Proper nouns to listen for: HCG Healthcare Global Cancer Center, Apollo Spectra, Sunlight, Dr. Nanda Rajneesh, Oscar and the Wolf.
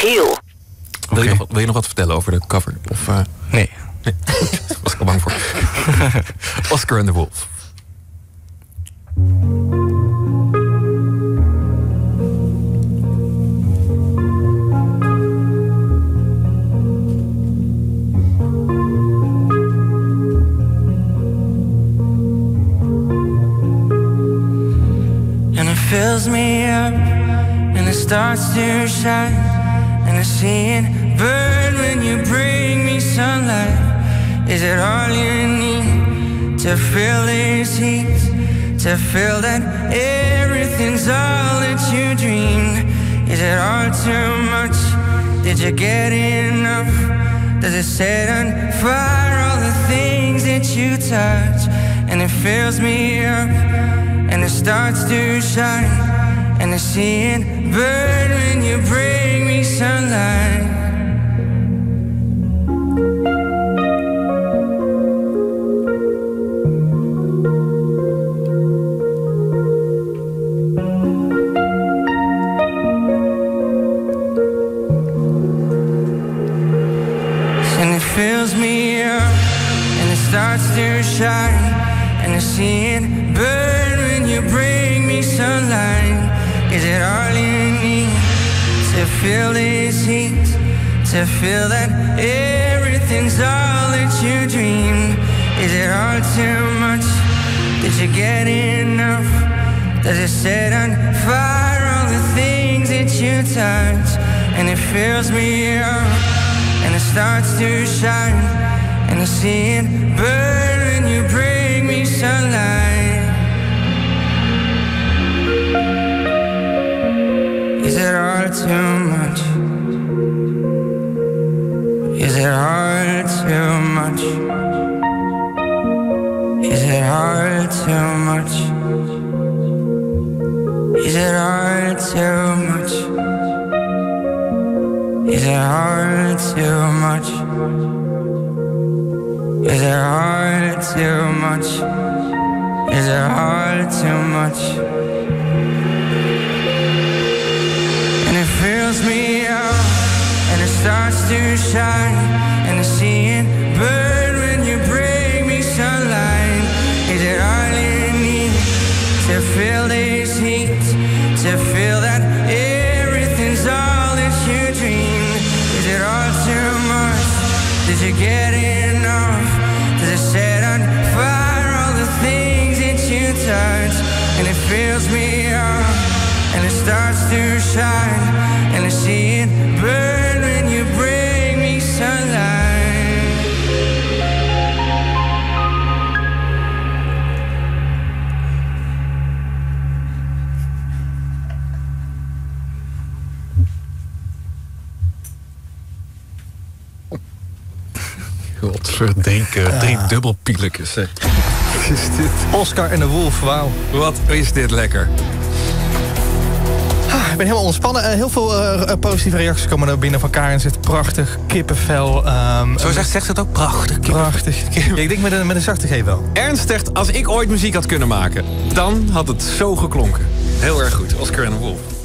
geel. Okay. Wil je nog wat vertellen over de cover? Of, nee. Nee. Daar was ik al bang voor. Oscar and the Wolf. And it fills me up, and it starts to shine, and I see it burn when you bring me sunlight. Is it all you need to feel these heats? To feel that everything's all that you dreamed? Is it all too much? Did you get enough? Does it set on fire all the things that you touch? And it fills me up, and it starts to shine, and I see it burn when you bring me sunlight. And I see it burn when you bring me sunlight. Is it all you need to feel this heat? To feel that everything's all that you dreamed? Is it all too much? Did you get enough? Does it set on fire all the things that you touch? And it fills me up, and it starts to shine, and I see it burn. You bring me sunlight. Is it all too much? Is it all too much? Is it all too much? Is it all too much? Is it all too much? Is it all too much? Is it all too much? And it fills me up, and it starts to shine, and I see it burn when you bring me sunlight. Is it all you need to feel this heat? To feel that everything's all that you dreamed? Is it all too much? Did you get enough? Set on fire all the things that you touch, and it fills me up, and it starts to shine, and I see it burn when you bring me sunlight. Godverdenken, drie dubbelpielekes. Wat is dit? Oscar en de Wolf, wauw. Wat is dit lekker. Ik ben helemaal ontspannen. Heel veel positieve reacties komen er binnen van Karin. Zegt prachtig, kippenvel. Zo zegt ze het ook, prachtig kippenvel. Prachtig kippenvel. Ja, ik denk met een zachte G wel. Ernst zegt, als ik ooit muziek had kunnen maken, dan had het zo geklonken. Heel erg goed, Oscar en de Wolf.